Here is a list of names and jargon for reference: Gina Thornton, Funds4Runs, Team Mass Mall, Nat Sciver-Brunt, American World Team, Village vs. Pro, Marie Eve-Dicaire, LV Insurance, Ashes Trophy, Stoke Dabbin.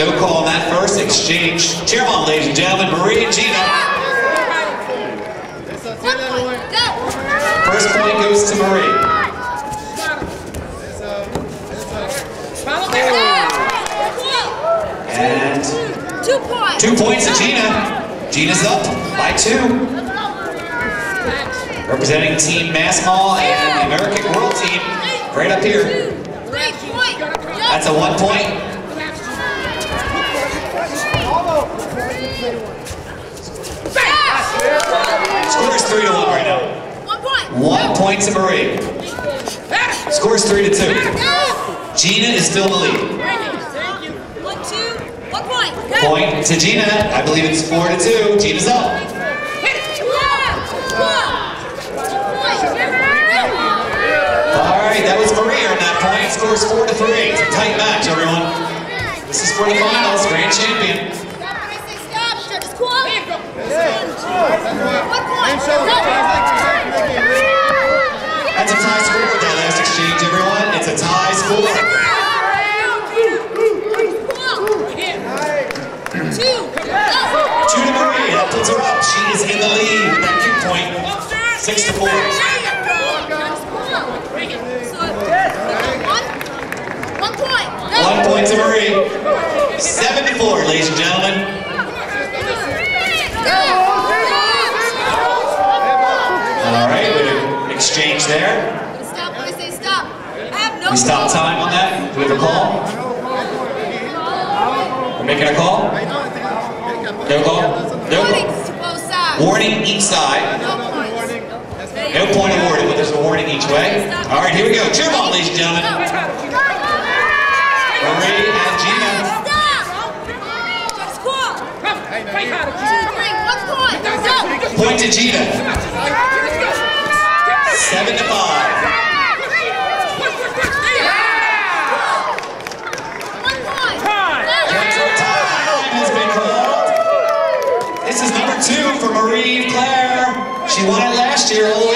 No call on that first exchange. Cheer on, ladies and gentlemen, Marie and Gina. First point goes to Marie. And 2 points. 2 points to Gina. Gina's up by 2. Representing Team Mass Mall and the American World Team, right up here. That's a 1 point. Score's 3-1 right now. 1 point. 1 point to Marie. Score's 3-2. Gina is still in the lead. Thank you. 1 point. Point to Gina. I believe it's 4-2. Gina's up. All right, that was Marie on that point. Score's 4-3. It's a tight match, everyone. This is for the finals, grand champion. That's a tie score with that last exchange, everyone. It's a tie score. 2 to Marie. That puts her up. She is in the lead with that 2 point. 6-4. One point to Marie. 7-4, ladies and gentlemen. Exchange there. Stop when I say stop. I have no. We stop time on that. Do we have a call? We're making a call. No call. No call. Warning each side. No point awarded, but there's a warning each way. All right, here we go. Cheer on, ladies and gentlemen. Marie and Gina. Point to Gina. 7-5. Time has been called. This is number 2 for Marie Eve-Dicaire. She won it last year.